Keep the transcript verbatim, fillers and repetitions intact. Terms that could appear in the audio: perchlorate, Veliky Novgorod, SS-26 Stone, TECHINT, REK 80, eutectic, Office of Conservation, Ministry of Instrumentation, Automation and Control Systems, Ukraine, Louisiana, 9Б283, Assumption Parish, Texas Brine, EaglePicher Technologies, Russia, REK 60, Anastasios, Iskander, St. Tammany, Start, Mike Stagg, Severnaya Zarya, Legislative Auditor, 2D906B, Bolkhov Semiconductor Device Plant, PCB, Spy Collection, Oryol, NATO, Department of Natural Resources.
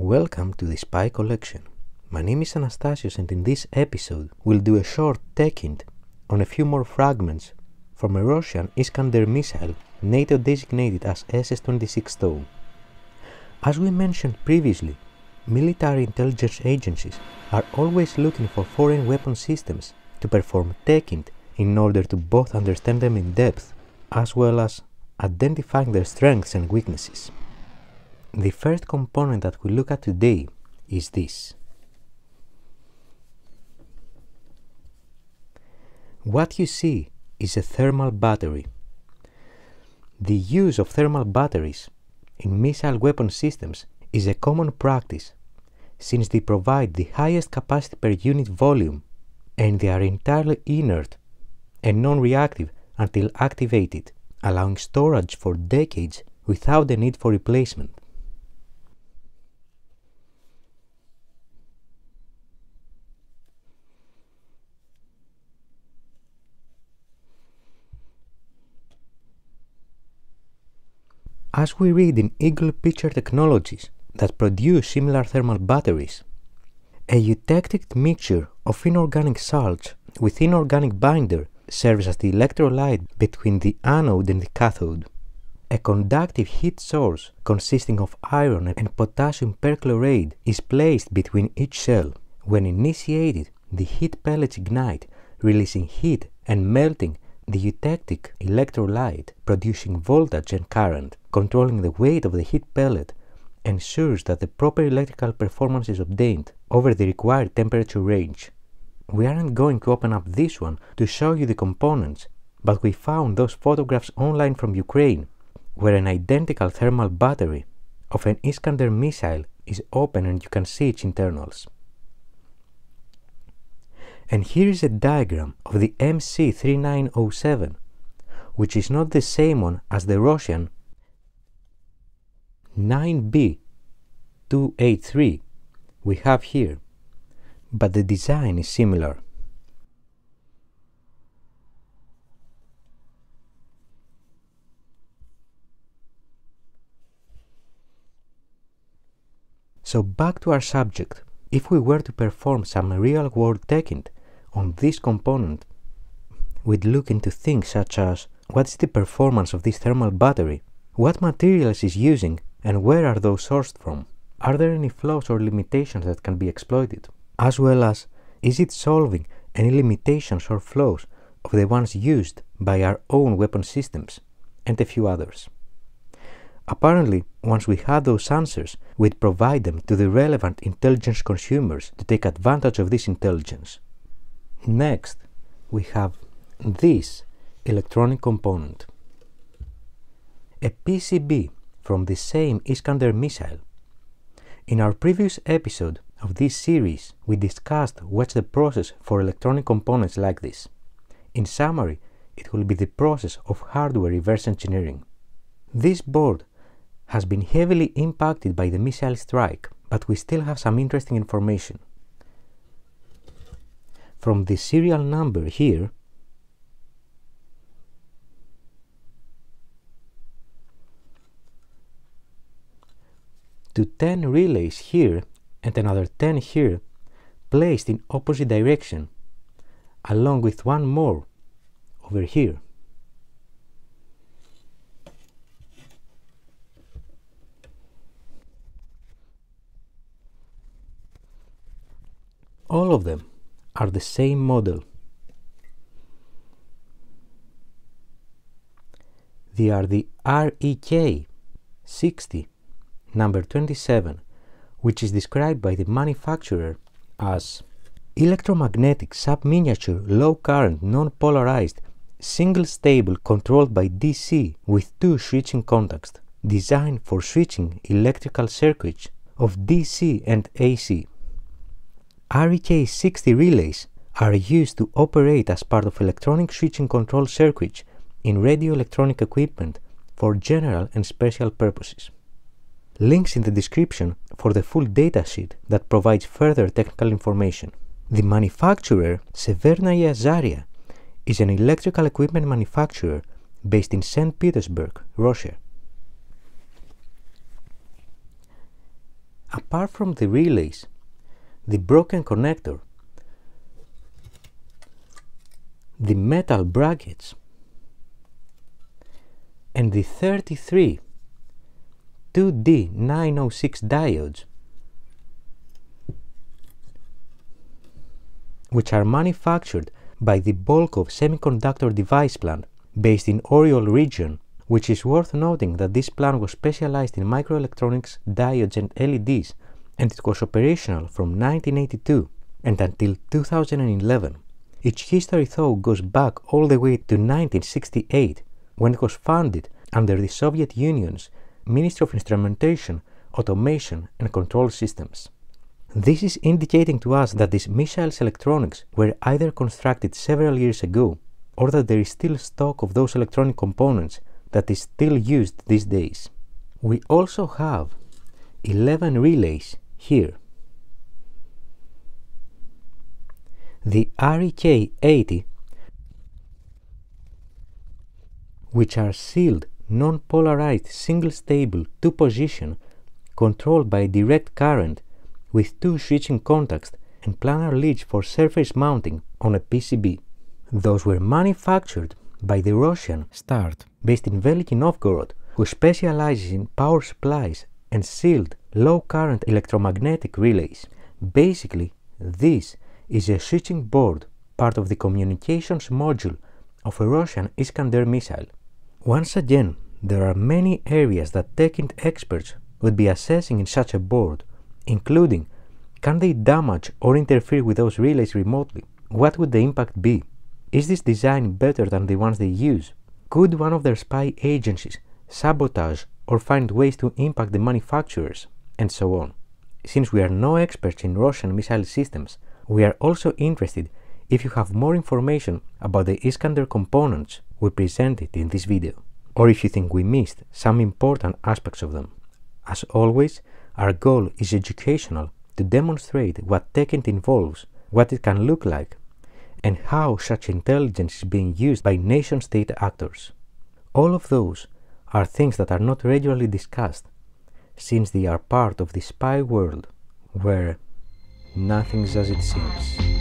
Welcome to the Spy Collection. My name is Anastasios, and in this episode we'll do a short TECHINT on a few more fragments from a Russian Iskander missile, NATO designated as S S twenty-six Stone. As we mentioned previously, military intelligence agencies are always looking for foreign weapon systems to perform TECHINT in order to both understand them in depth as well as identifying their strengths and weaknesses. The first component that we look at today is this. What you see is a thermal battery. The use of thermal batteries in missile weapon systems is a common practice, since they provide the highest capacity per unit volume and they are entirely inert and non-reactive until activated, allowing storage for decades without the need for replacement. As we read in EaglePicher Technologies that produce similar thermal batteries, a eutectic mixture of inorganic salts with inorganic binder serves as the electrolyte between the anode and the cathode. A conductive heat source consisting of iron and potassium perchlorate is placed between each cell. When initiated, the heat pellets ignite, releasing heat and melting the eutectic electrolyte, producing voltage and current. Controlling the weight of the heat pellet ensures that the proper electrical performance is obtained over the required temperature range. We aren't going to open up this one to show you the components, but we found those photographs online from Ukraine, where an identical thermal battery of an Iskander missile is open and you can see its internals. And here is a diagram of the M C three nine zero seven, which is not the same one as the Russian nine B two eight three we have here, but the design is similar. So back to our subject. If we were to perform some real-world TECHINT on this component, we'd look into things such as: what's the performance of this thermal battery? What materials is using and where are those sourced from? Are there any flaws or limitations that can be exploited? As well as, is it solving any limitations or flaws of the ones used by our own weapon systems? And a few others. Apparently, once we had those answers, we'd provide them to the relevant intelligence consumers to take advantage of this intelligence. Next, we have this electronic component. A P C B from the same Iskander missile. In our previous episode of this series, we discussed what's the process for electronic components like this. In summary, it will be the process of hardware reverse engineering. This board has been heavily impacted by the missile strike, but we still have some interesting information. From the serial number here, to ten relays here and another ten here, placed in opposite direction, along with one more over here. All of them are the same model. They are the R E K sixty number twenty-seven, which is described by the manufacturer as electromagnetic sub-miniature low-current non-polarized single-stable controlled by D C with two switching contacts, designed for switching electrical circuits of D C and A C. R E K sixty relays are used to operate as part of electronic switching control circuits in radio electronic equipment for general and special purposes. Links in the description for the full datasheet that provides further technical information. The manufacturer, Severnaya Zarya, is an electrical equipment manufacturer based in Saint Petersburg, Russia. apart from the relays, the broken connector, the metal brackets, and the thirty-three two D nine oh six diodes, which are manufactured by the Bolkhov Semiconductor Device Plant based in Oryol region, which is worth noting that this plant was specialized in microelectronics, diodes and L E Ds, and it was operational from nineteen eighty-two and until two thousand eleven. Its history though goes back all the way to nineteen sixty-eight, when it was founded under the Soviet Union's Ministry of Instrumentation, Automation and Control Systems. This is indicating to us that these missiles' electronics were either constructed several years ago, or that there is still stock of those electronic components that is still used these days. We also have eleven relays here. The R E K eighty, which are sealed, non-polarized, single-stable, two-position, controlled by direct current, with two switching contacts and planar leads for surface mounting on a P C B. Those were manufactured by the Russian Start, based in Veliky Novgorod, who specializes in power supplies and sealed low-current electromagnetic relays. Basically, this is a switching board, part of the communications module of a Russian Iskander missile. Once again, there are many areas that TECHINT experts would be assessing in such a board, including can they damage or interfere with those relays remotely? What would the impact be? Is this design better than the ones they use? Could one of their spy agencies sabotage or find ways to impact the manufacturers? And so on. Since we are no experts in Russian missile systems, we are also interested if you have more information about the Iskander components we presented in this video, or if you think we missed some important aspects of them. As always, our goal is educational, to demonstrate what TECHINT involves, what it can look like, and how such intelligence is being used by nation-state actors. All of those are things that are not regularly discussed, since they are part of the spy world, where nothing's as it seems.